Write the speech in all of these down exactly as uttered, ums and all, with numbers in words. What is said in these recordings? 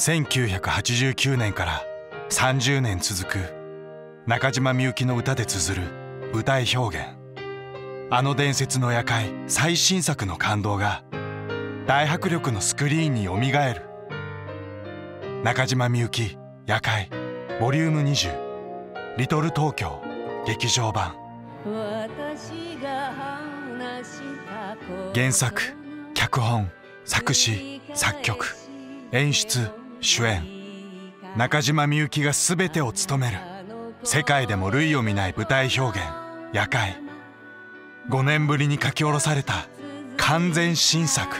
せんきゅうひゃくはちじゅうきゅうねんからさんじゅうねん続く中島みゆきの歌で綴る舞台表現、あの伝説の夜会最新作の感動が大迫力のスクリーンによみがえる。中島みゆき夜会 ボリュームにじゅう リトル東京劇場版。原作脚本作詞作曲演出主演、中島みゆきが全てを務める世界でも類を見ない舞台表現夜会。ごねんぶりに書き下ろされた完全新作、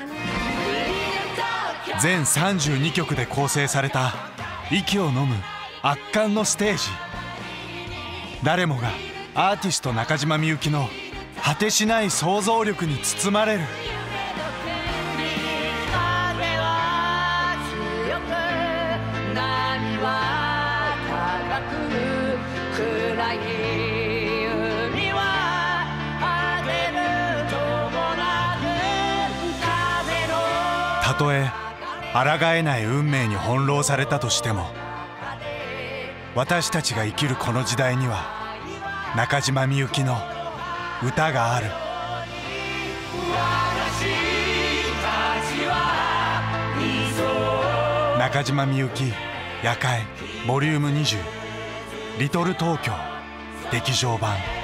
全さんじゅうにきょくで構成された息をのむ圧巻のステージ。誰もがアーティスト中島みゆきの果てしない想像力に包まれる。たとえ抗えない運命に翻弄されたとしても、私たちが生きるこの時代には中島みゆきの歌がある。中島みゆき夜会 ボリュームにじゅう リトル東京劇場版。